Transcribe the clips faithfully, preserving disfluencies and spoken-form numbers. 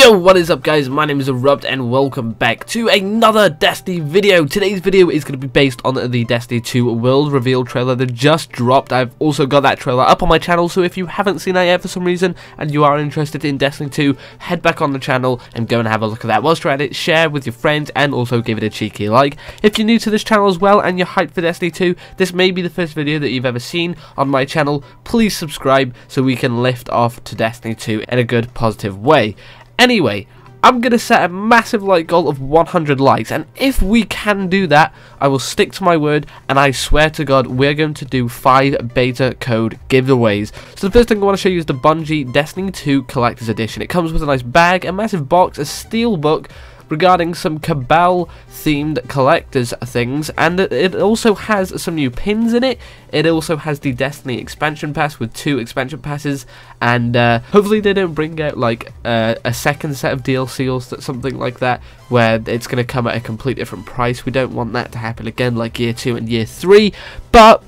Yo, what is up guys, my name is Erupt and welcome back to another Destiny video. Today's video is going to be based on the Destiny two World Reveal trailer that just dropped. I've also got that trailer up on my channel, so if you haven't seen that yet for some reason and you are interested in Destiny two, head back on the channel and go and have a look at that. Whilst you're at it, share with your friends and also give it a cheeky like. If you're new to this channel as well and you're hyped for Destiny two, this may be the first video that you've ever seen on my channel. Please subscribe so we can lift off to Destiny two in a good positive way. Anyway, I'm going to set a massive like goal of one hundred likes, and if we can do that, I will stick to my word, and I swear to God, we're going to do five beta code giveaways. So the first thing I want to show you is the Bungie Destiny two Collector's Edition. It comes with a nice bag, a massive box, a steel book regarding some Cabal themed collectors things, and it also has some new pins in it. It also has the Destiny expansion pass with two expansion passes, and uh, hopefully they don't bring out like uh, a second set of D L C or something like that where it's going to come at a complete different price. We don't want that to happen again like year two and year three, but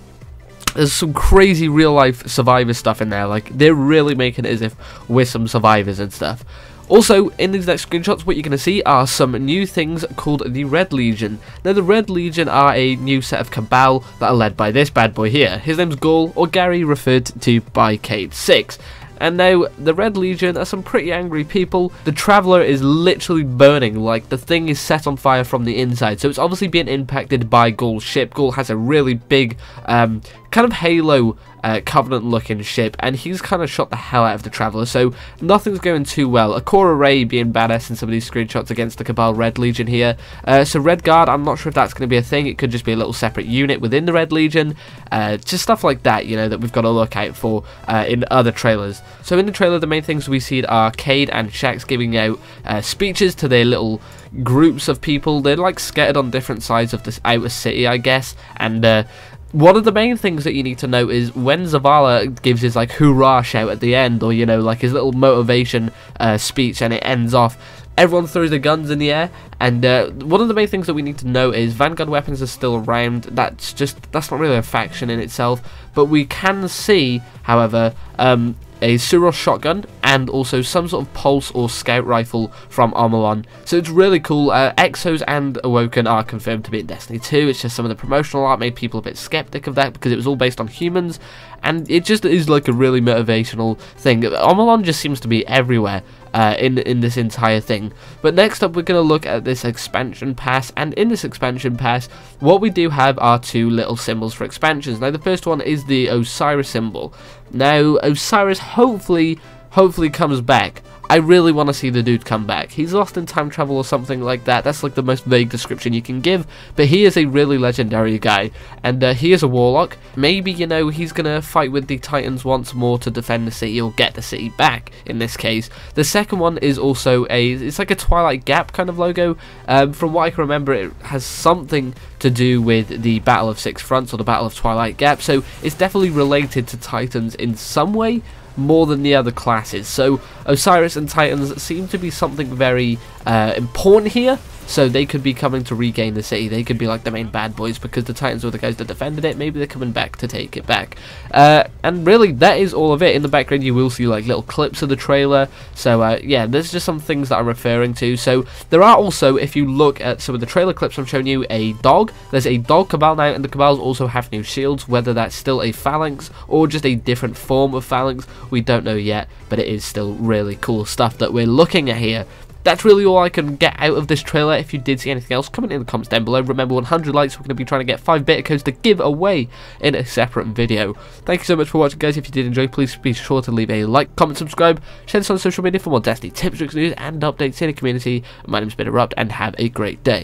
there's some crazy real life survivor stuff in there. Like, they're really making it as if we're some survivors and stuff. Also, in these next screenshots, what you're going to see are some new things called the Red Legion. Now, the Red Legion are a new set of Cabal that are led by this bad boy here. His name's Ghaul, or Gary, referred to by Cayde six. And now, the Red Legion are some pretty angry people. The Traveler is literally burning, like the thing is set on fire from the inside. So it's obviously being impacted by Ghaul's ship. Ghaul has a really big, um, kind of Halo uh, Covenant-looking ship, and he's kind of shot the hell out of the Traveler, so nothing's going too well. A Korra Ray being badass in some of these screenshots against the Cabal Red Legion here. Uh, so Red Guard, I'm not sure if that's going to be a thing. It could just be a little separate unit within the Red Legion. Uh, just stuff like that, you know, that we've got to look out for uh, in other trailers. So in the trailer, the main things we see are Cayde and Shaxx giving out uh, speeches to their little groups of people. They're like scattered on different sides of this outer city, I guess. And uh, one of the main things that you need to know is when Zavala gives his like hoorah shout at the end, or you know, like his little motivation uh, speech, and it ends off, everyone throws their guns in the air. And uh, one of the main things that we need to know is Vanguard weapons are still around. That's just that's not really a faction in itself, but we can see, however, um, a Suros shotgun and also some sort of pulse or scout rifle from Omelon. So it's really cool. Uh, Exos and Awoken are confirmed to be in Destiny two. It's just some of the promotional art made people a bit skeptic of that because it was all based on humans, and it just is like a really motivational thing. Omelon just seems to be everywhere uh, in, in this entire thing. But next up, we're going to look at this expansion pass, and in this expansion pass, what we do have are two little symbols for expansions. Now, the first one is the Osiris symbol. Now, Osiris hopefully... hopefully comes back. I really want to see the dude come back. He's lost in time travel or something like that. That's like the most vague description you can give, but he is a really legendary guy, and uh, he is a warlock. Maybe, you know, he's gonna fight with the Titans once more to defend the city or get the city back in this case. The second one is also a, it's like a Twilight Gap kind of logo. Um, from what I can remember, it has something to do with the Battle of Six Fronts or the Battle of Twilight Gap, so it's definitely related to Titans in some way, more than the other classes. So Osiris and Titans seem to be something very uh, important here, so they could be coming to regain the city. They could be like the main bad boys because the Titans were the guys that defended it. Maybe they're coming back to take it back. Uh, and really, that is all of it. In the background, you will see like little clips of the trailer. So uh, yeah, there's just some things that I'm referring to. So there are also, if you look at some of the trailer clips I'm showing you, a dog. There's a dog Cabal now, and the Cabals also have new shields. Whether that's still a phalanx or just a different form of phalanx, we don't know yet, but it is still really cool stuff that we're looking at here. That's really all I can get out of this trailer. If you did see anything else, comment in the comments down below. Remember, one hundred likes, we're going to be trying to get five beta codes to give away in a separate video. Thank you so much for watching, guys. If you did enjoy, please be sure to leave a like, comment, subscribe, share this on social media for more Destiny tips, tricks, news, and updates in the community. My name's Bitterrupt, and have a great day.